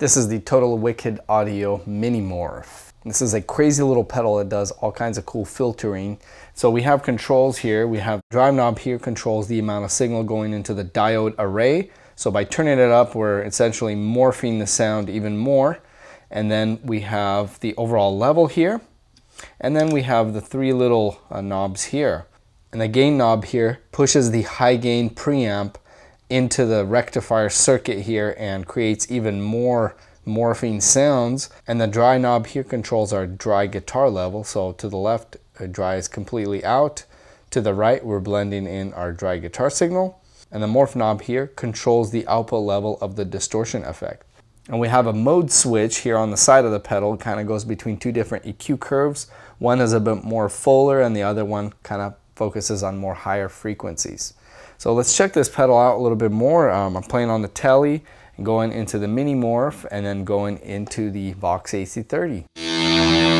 This is the Total Wicked Audio Mini Morph. This is a crazy little pedal that does all kinds of cool filtering. So we have controls here. We have drive knob here controls the amount of signal going into the diode array. So by turning it up, we're essentially morphing the sound even more. And then we have the overall level here. And then we have the three little knobs here. And the gain knob here pushes the high gain preamp into the rectifier circuit here and creates even more morphing sounds. And the dry knob here controls our dry guitar level. So to the left, dry is completely out. To the right, we're blending in our dry guitar signal. And the morph knob here controls the output level of the distortion effect. And we have a mode switch here on the side of the pedal. It kind of goes between two different EQ curves. One is a bit more fuller and the other one kind of focuses on more higher frequencies. So let's check this pedal out a little bit more. I'm playing on the Tele and going into the Mini Morph and then going into the Vox AC30.